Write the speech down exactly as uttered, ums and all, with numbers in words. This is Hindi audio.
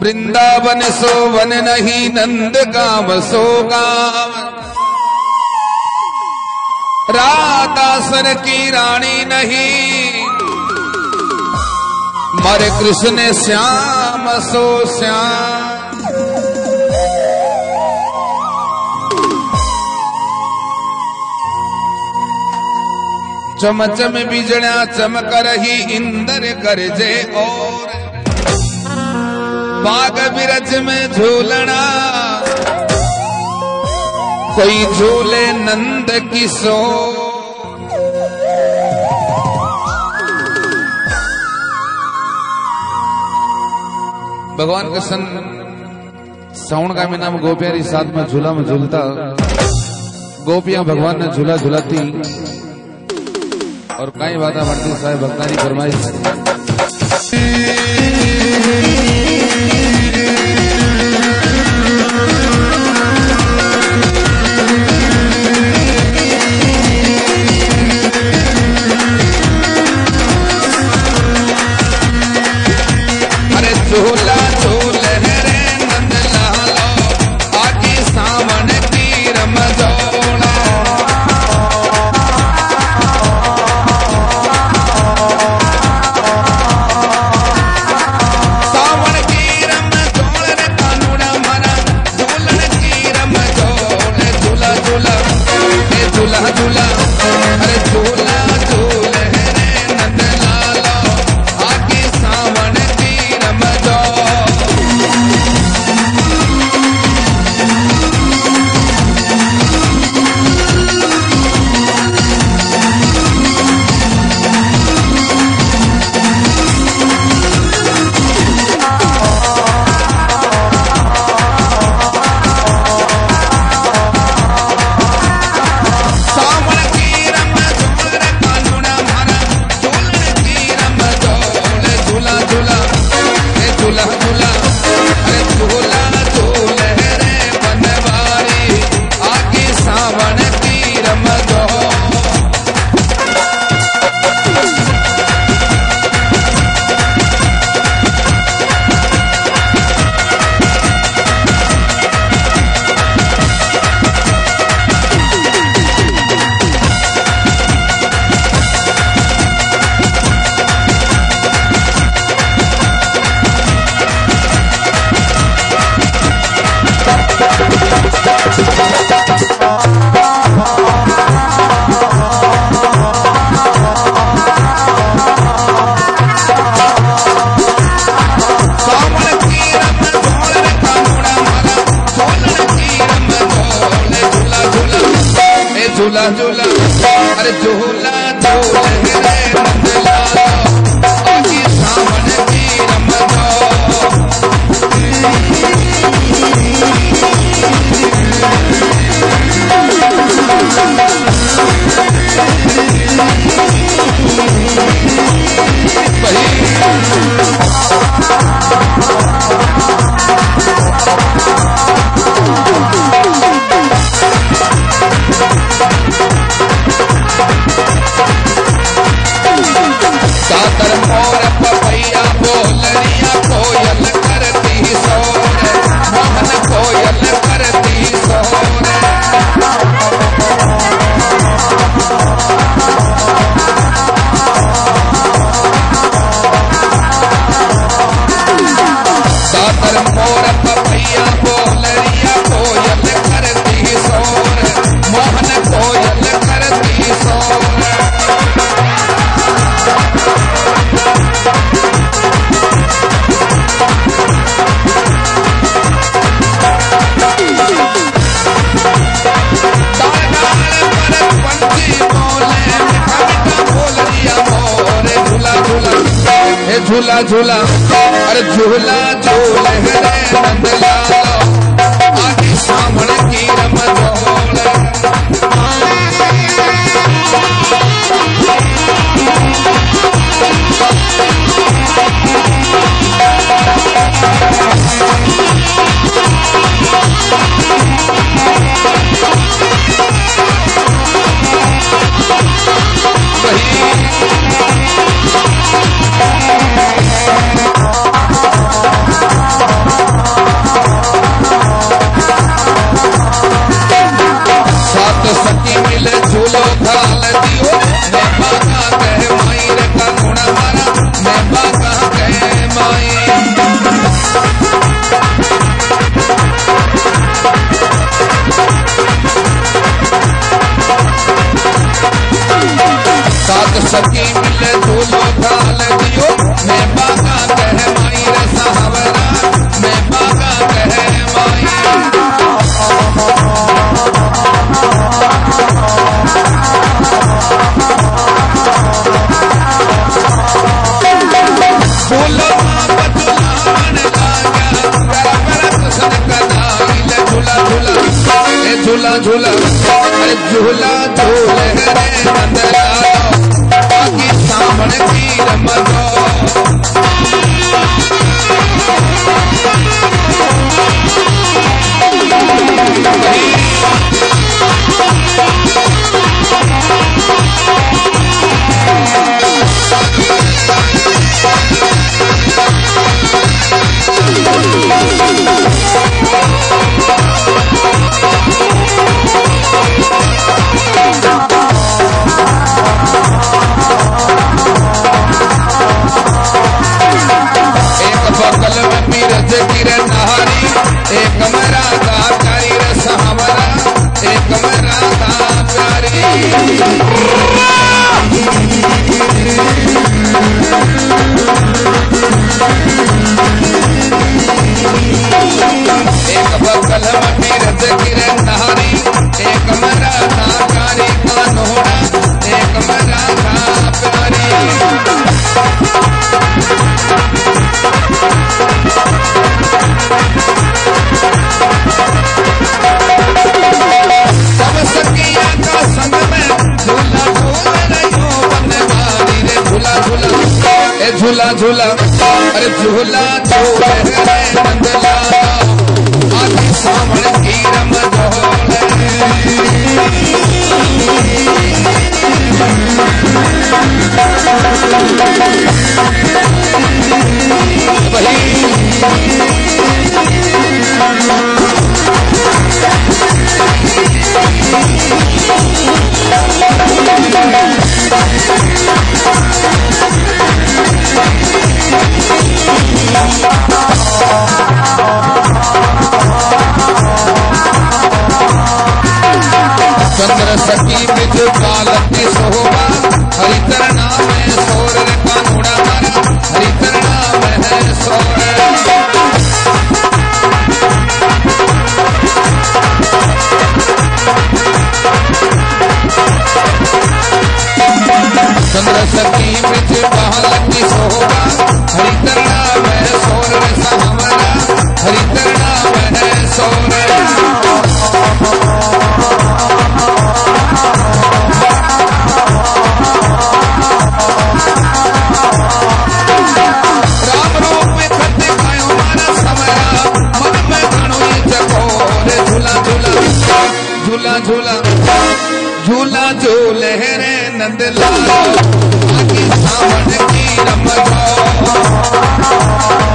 वृंदावन सो वन नहीं नंद गाम सो गाम, राधासन की रानी नहीं मारे कृष्ण श्याम सो श्याम। चमचम बिजड़ा चमक रही इंदर गरजे और बाग बिरज में झूलना कोई झूले नंद किशोर। भगवान का सन साउंड का में नाम गोपियारी साथ में झूला में झूलता गोपियां भगवान ने झूला झूलाती और कई बात भक्ति साहब भक्ता की फरमाइश। अरे झूला झूले रे नंद लालो आगे सावन की रमजान झूला झूला। अरे झूला झूला झूला झूला। अरे झूला झूल है नंद लालो आगे सावन की रमजान। साथ सखी मिले तू मोटा लगियो मैं बागा कह माई रे सहवरा मैं बागा कह माई बोलो झूला झूला झूला झूले रे सामने पीर मरो झूला झूला अरे झूला सामने की चंद्र सखी बिजु बालती सोहबा हरि तरना में सोर रे कानूड़ा मारा हरि तरना में सोर चंद्र सखी बिजु बालती सोहबा हरि तरना में सोर रे सहमरा हरि तरना में सोर झूला झूला झूला जो लहरे नंदलाल आगे सामने की रमजान।